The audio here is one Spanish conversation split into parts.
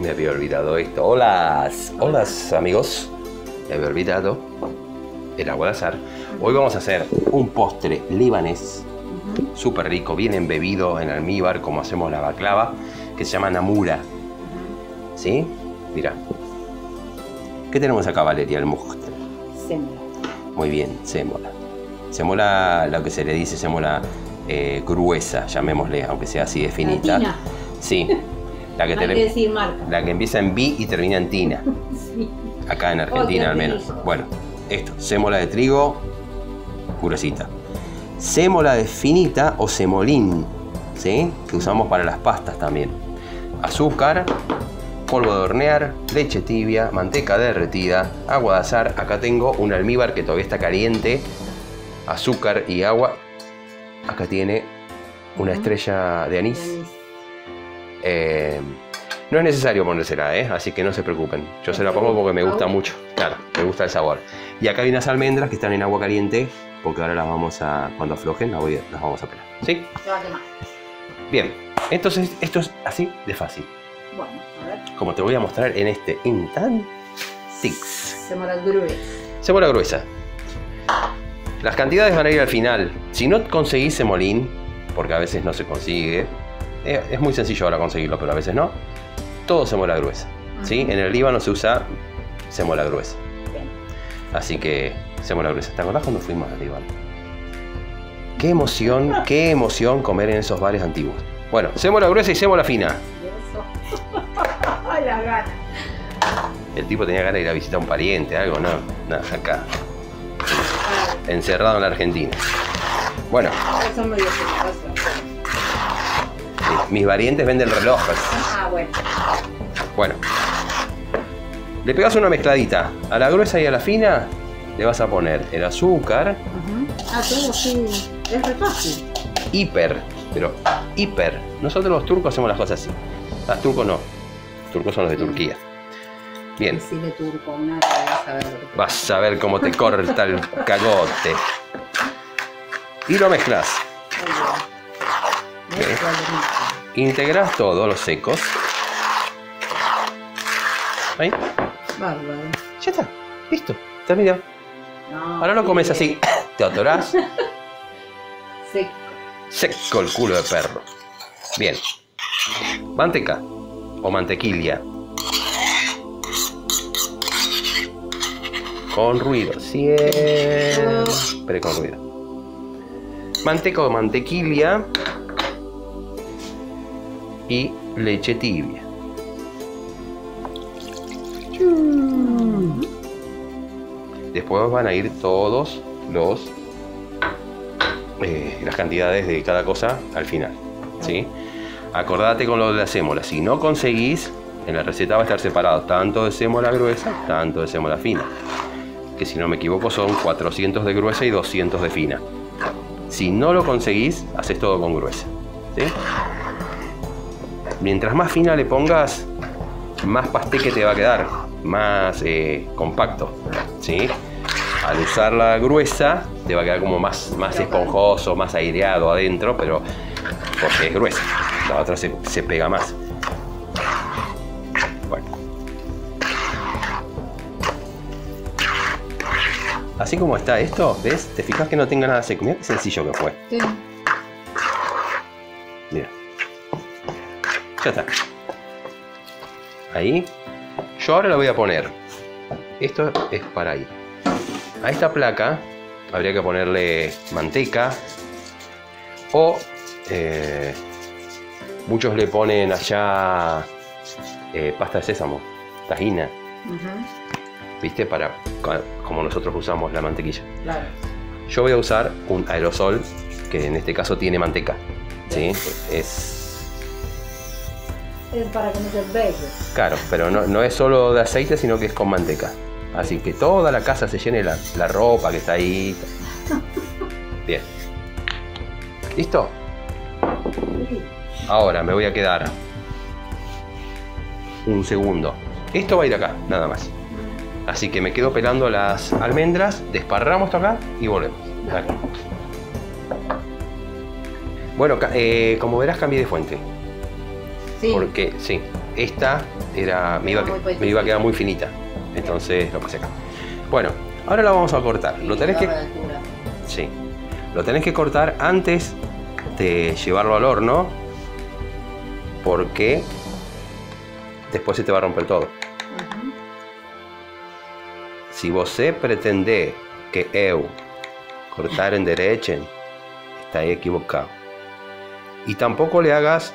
Me había olvidado esto. Hola, hola amigos. Me había olvidado el agua de azahar. Hoy vamos a hacer un postre libanés súper rico, bien embebido en almíbar, como hacemos la baklava, que se llama Namura. ¿Sí? Mira. ¿Qué tenemos acá, Valeria? El mojostre. Sémola. Muy bien, sémola. Sémola, lo que se le dice sémola gruesa, llamémosle, aunque sea así de finita. Latina. Sí. La que, decir marca. La que empieza en bi y termina en tina. Sí. Acá en Argentina, al menos. Feliz. Bueno, esto, sémola de trigo, gruesita. Sémola de finita o semolín, ¿sí? Que usamos para las pastas también. Azúcar, polvo de hornear, leche tibia, manteca derretida, agua de azahar. Acá tengo un almíbar que todavía está caliente. Azúcar y agua. Acá tiene una estrella de anís. No es necesario ponérsela, así que no se preocupen. Yo se la pongo porque me gusta mucho. Claro, me gusta el sabor. Y acá hay unas almendras que están en agua caliente, porque ahora las vamos a, cuando aflojen, las vamos a pelar. ¿Sí? Se va a quemar. Bien, entonces esto es así de fácil. Bueno, a ver. Como te voy a mostrar en este instantix. Sémola gruesa. Sémola gruesa. Las cantidades van a ir al final. Si no conseguís semolín, porque a veces no se consigue, es muy sencillo ahora conseguirlo, pero a veces no. Todo sémola gruesa, ¿sí? En el Líbano se usa sémola gruesa. Bien. Así que sémola gruesa. ¿Te acordás cuando fuimos al Líbano? Qué emoción comer en esos bares antiguos. Bueno, sémola gruesa y sémola fina. Eso. La gana. El tipo tenía ganas de ir a visitar a un pariente, algo, no, nada, acá. Encerrado en la Argentina. Bueno. Son medio peligrosos. Mis valientes venden relojes. Ah, bueno. Bueno. Le pegas una mezcladita. A la gruesa y a la fina le vas a poner el azúcar. Ah, todo sí. Es re fácil. Hiper, pero hiper. Nosotros los turcos hacemos las cosas así. Los turcos no. Los turcos son los de Turquía. Bien. Sí, de turco, nada, vas a ver. Vas a ver cómo te corta el cagote. Y lo mezclas. Okay. Integrás todos los secos. Ahí. Bárbaro. Ya está. Listo. Terminado. No, ahora lo comes así. Te atorás. Seco. Seco el culo de perro. Bien. Manteca o mantequilla. Con ruido. Siempre con ruido. Manteca o mantequilla. Y leche tibia. Después van a ir todos los las cantidades de cada cosa al final, ¿sí? Acordate con lo de la sémola. Si no conseguís, en la receta va a estar separado tanto de sémola gruesa, tanto de sémola fina. Que si no me equivoco son 400 de gruesa y 200 de fina. Si no lo conseguís, haces todo con gruesa, ¿sí? Mientras más fina le pongas, más pasteque te va a quedar, más compacto, ¿sí? Al usarla gruesa, te va a quedar como más esponjoso, más aireado adentro, pero porque es gruesa. La otra se pega más. Bueno. Así como está esto, ¿ves? Te fijas que no tenga nada seco. Mirá qué sencillo que fue. Sí. Mira. Ya está. Ahí. Yo ahora lo voy a poner. Esto es para ahí. A esta placa habría que ponerle manteca. O muchos le ponen allá pasta de sésamo, tajina. ¿Viste? Para como nosotros usamos la mantequilla. Claro. Yo voy a usar un aerosol que en este caso tiene manteca. ¿Sí? Es para que no se vea. Claro, pero no es solo de aceite, sino que es con manteca. Así que toda la casa se llene la ropa que está ahí. Bien. ¿Listo? Ahora me voy a quedar un segundo. Esto va a ir acá, nada más. Así que me quedo pelando las almendras, desparramos acá y volvemos. Acá. Bueno, como verás cambié de fuente. Sí. Porque, sí, Esta era, me iba a quedar muy finita, entonces lo pasé acá. Bueno, ahora la vamos a cortar. Lo tenés que... Sí. Lo tenés que cortar antes de llevarlo al horno, porque después se te va a romper todo. Uh-huh. Si vos pretendés que eu cortar en derecha, está equivocado. Y tampoco le hagas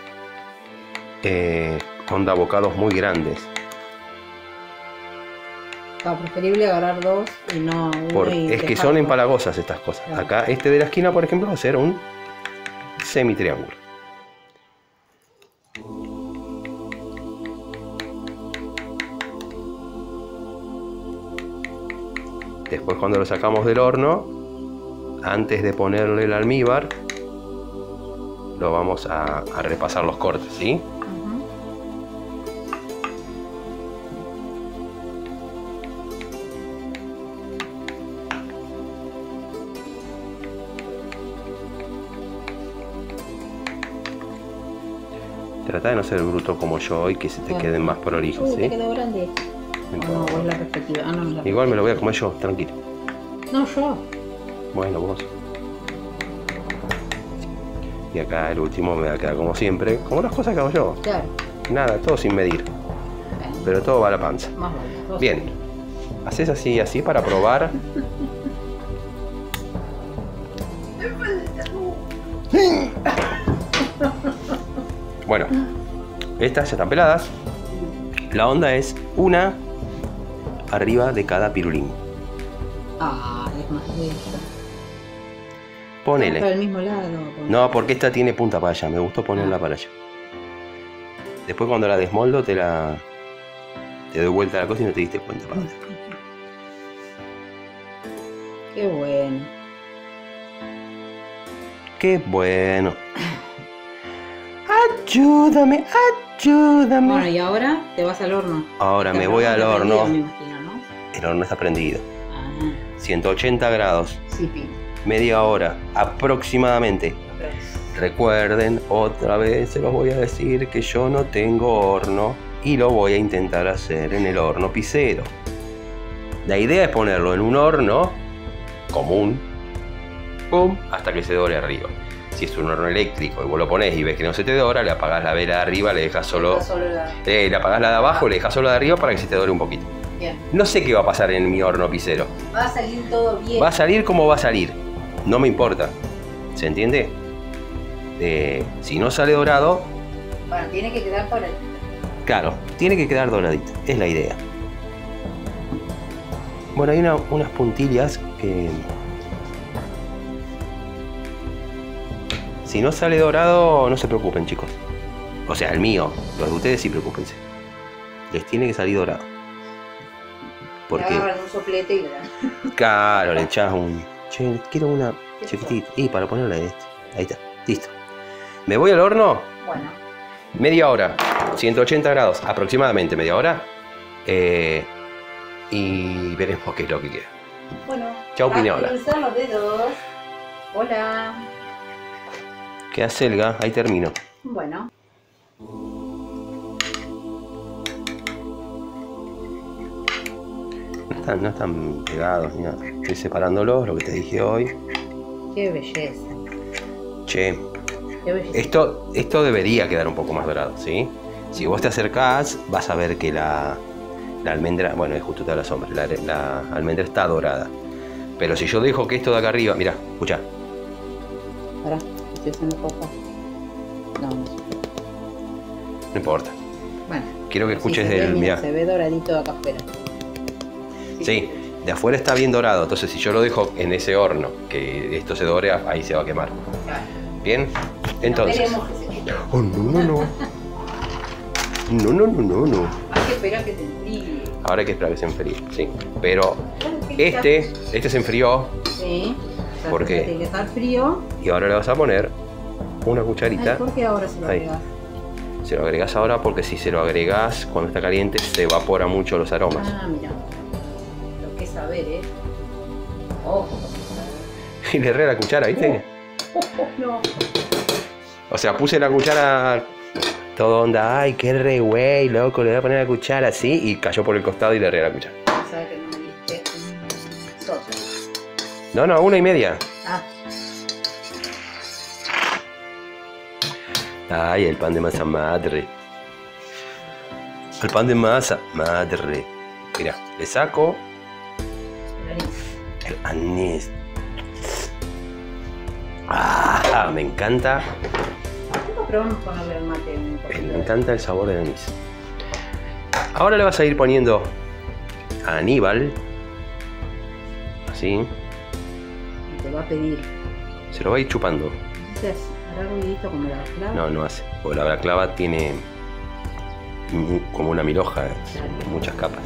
onda bocados muy grandes. No, preferible agarrar dos y no uno, y es que son empalagosas estas cosas. Claro. Acá este de la esquina, por ejemplo, va a ser un semitriángulo. Después, cuando lo sacamos del horno, antes de ponerle el almíbar, lo vamos a repasar los cortes, ¿sí? Uh-huh. Trata de no ser bruto como yo hoy, que se te queden más prolijos, ¿sí? Te quedó grande. No, vos la perspectiva. Ah, no, la igual me lo voy a comer yo, tranquilo. No, yo. Bueno, vos. Y acá el último me va a quedar como siempre, como las cosas que hago yo. Claro. Nada, todo sin medir. Okay. Pero todo va a la panza. Más bueno, bien. Haces así y así para probar. Bueno, estas ya están peladas. La onda es una arriba de cada pirulín. Ah, es más bella. Ponele. ¿Para el mismo lado? No, porque esta tiene punta para allá. Me gustó ponerla para allá. Después, cuando la desmoldo, te doy vuelta a la cosa y no te diste cuenta para allá. Qué bueno. Qué bueno. Ayúdame, ayúdame. Bueno, y ahora te vas al horno. Ahora me voy al horno. Me imagino, ¿no? El horno está prendido. Ah. 180 grados. Sí, sí. Media hora aproximadamente. Recuerden, otra vez se los voy a decir que yo no tengo horno y lo voy a intentar hacer en el horno picero. La idea es ponerlo en un horno común, pum, hasta que se dore arriba. Si es un horno eléctrico y vos lo ponés y ves que no se te dora, le apagás la vela de arriba, le dejas solo, le apagás la de abajo, le dejas solo la de arriba para que se te dore un poquito. Bien. No sé qué va a pasar en mi horno picero. Va a salir todo bien. Va a salir como va a salir. No me importa. ¿Se entiende? Si no sale dorado... Bueno, tiene que quedar doradito. Claro, tiene que quedar doradito. Es la idea. Bueno, hay unas puntillas que... Si no sale dorado, no se preocupen, chicos. O sea, el mío. Los de ustedes sí, preocupense. Les tiene que salir dorado. Porque... Le agarran un soplete y la... Claro, le echás un... Che, quiero una chiquitita. Y para ponerla en esto. Ahí está. Listo. ¿Me voy al horno? Bueno. Media hora. 180 grados. Aproximadamente media hora. Y veremos qué es lo que queda. Bueno. Chau, Pinola. Cruzar los dedos. Hola. Que acelga, ahí termino. Bueno. No están pegados ni nada. Estoy separándolos, lo que te dije hoy. Qué belleza. Che. Qué belleza. Esto debería quedar un poco más dorado, ¿sí? Si vos te acercás, vas a ver que la almendra... Bueno, es justo está la sombra. La almendra está dorada. Pero si yo dejo que esto de acá arriba... Mirá, escuchá. Pará. No importa. Bueno, quiero que escuches del... Mira, se ve doradito acá afuera. Sí, sí, de afuera está bien dorado. Entonces, si yo lo dejo en ese horno, que esto se dore, ahí se va a quemar. Claro. Bien, entonces. No oh, no. Hay que esperar que se enfríe. Ahora hay que esperar que se enfríe, sí. Pero este se enfrió. Sí. Porque tiene que estar frío. Y ahora le vas a poner una cucharita. Ay, ¿por qué ahora se lo agregás? Se lo agregás ahora porque si se lo agregás cuando está caliente se evapora mucho los aromas. Ah, mira. Lo que saber, ¿eh? Ojo. Y le erré la cuchara, ¿viste? No. O sea, puse la cuchara Todo onda, ay, qué re güey, loco, le voy a poner la cuchara así, y cayó por el costado y le regué la cuchara. ¿Sabes que no viste un sopa? No, no, 1 y media. Ah. Ay, el pan de masa madre. El pan de masa madre. Mira, le saco el anís. Ah, me encanta. Probamos ponerle el mate. Me encanta el sabor del anís. Ahora le vas a ir poniendo a Aníbal. Así. Y te va a pedir. Se lo va a ir chupando. Entonces, ¿hará ruidito como la balaclava? No, no hace. Porque la balaclava tiene como una milhoja, claro, muchas capas.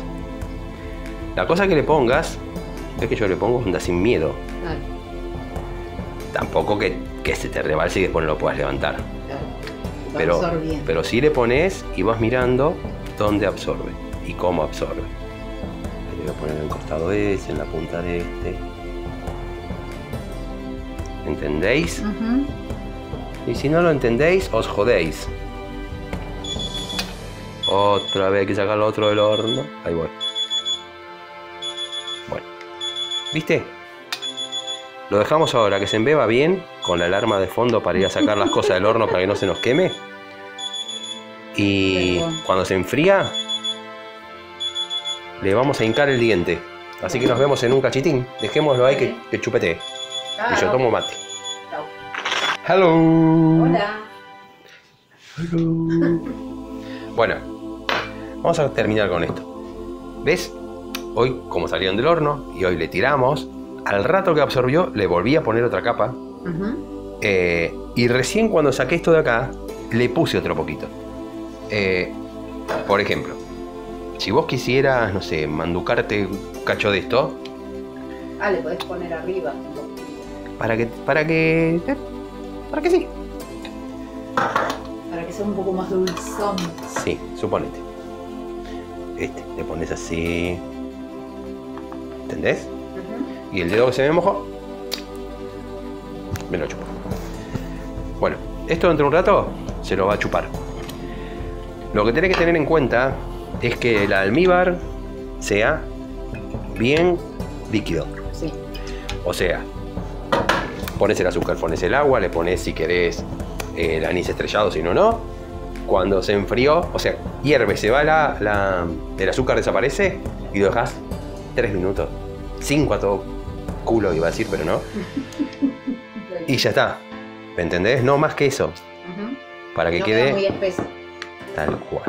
La cosa que le pongas, es que yo le pongo onda sin miedo. Claro. Tampoco que se te rebalse y después no lo puedas levantar. Pero si le pones y vas mirando dónde absorbe y cómo absorbe. Le voy a poner en el costado ese, en la punta de este. ¿Entendéis? Y si no lo entendéis, os jodéis. Otra vez hay que sacar lo otro del horno. Ahí voy. Bueno. ¿Viste? Lo dejamos ahora que se embeba bien, con la alarma de fondo para ir a sacar las cosas del horno para que no se nos queme. Y cuando se enfría, le vamos a hincar el diente. Así que nos vemos en un cachitín. Dejémoslo ahí que chupetee. Y yo tomo mate. Hello. Hola. Hello. Bueno, vamos a terminar con esto. ¿Ves? Hoy, como salieron del horno, y hoy le tiramos. Al rato que absorbió, le volví a poner otra capa. Y recién cuando saqué esto de acá, le puse otro poquito. Por ejemplo, si vos quisieras, no sé, manducarte un cacho de esto... Ah, le podés poner arriba. Para que sí. Para que sea un poco más dulzón. Sí, suponete. Este, le pones así. ¿Entendés? Y el dedo que se me mojó, me lo chupo. Bueno, esto dentro de un rato se lo va a chupar. Lo que tenés que tener en cuenta es que el almíbar sea bien líquido. Sí. O sea, pones el azúcar, pones el agua, le pones si querés el anís estrellado, si no, no. Cuando se enfrió, o sea, hierve, se va el azúcar, desaparece y lo dejás 3 minutos, 5 a todo culo, iba a decir, pero no. Y ya está. ¿Me entendés? No más que eso. Para que no quede muy espeso. Tal cual.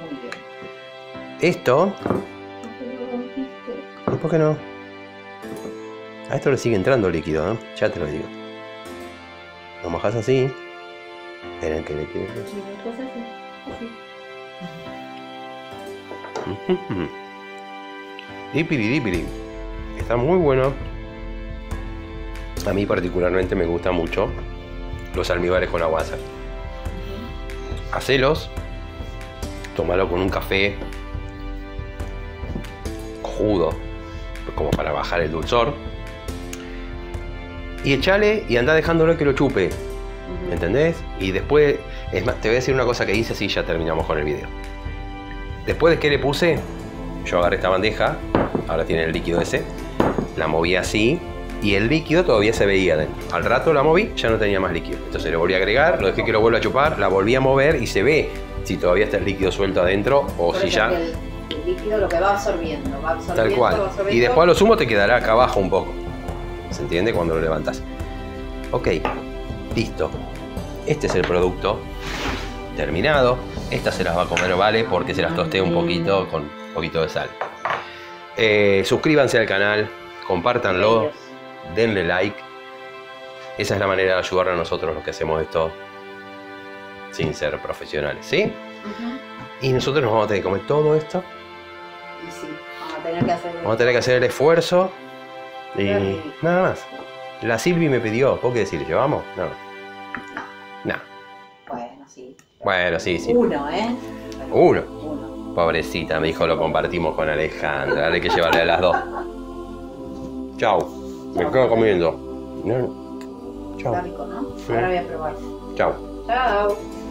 Muy bien. Esto. ¿Y por qué no? A esto le sigue entrando líquido, ¿eh? Ya te lo digo. Lo mojás así. Era el que le quede. Dipiri, dipiri. Está muy bueno. A mí particularmente me gusta mucho los almíbares con agua azahar. Hacelos, tómalo con un café cojudo, como para bajar el dulzor, y echale y anda dejándolo que lo chupe. ¿Entendés? Y después, es más, te voy a decir una cosa que hice así ya terminamos con el video. Después de que le puse, yo agarré esta bandeja, ahora tiene el líquido ese, la moví así y el líquido todavía se veía dentro. Al rato la moví, ya no tenía más líquido. Entonces le volví a agregar, lo dejé que lo vuelva a chupar, la volví a mover y se ve si todavía está el líquido suelto adentro o por si ya... El líquido lo que va absorbiendo... Tal cual. Y después a lo sumo te quedará acá abajo un poco. ¿Se entiende? Cuando lo levantas. Ok, listo. Este es el producto terminado. Estas se las va a comer Vale porque se las tosté un poquito con un poquito de sal. Suscríbanse al canal, compártanlo, denle like. Esa es la manera de ayudar a nosotros los que hacemos esto sin ser profesionales, ¿sí? Y nosotros nos vamos a tener que comer todo esto. Y sí, vamos a tener que hacer el esfuerzo. Y nada más. La Silvi me pidió, ¿vos qué decir? ¿Llevamos? No. No. Bueno, sí. Bueno, sí, sí. Uno, ¿eh? Uno. Pobrecita, me dijo, lo compartimos con Alejandra. Hay que llevarle a las dos. Chau. Me quedo comiendo. Chau. Está rico, ¿no? Ahora voy a probar. Chau. Chau.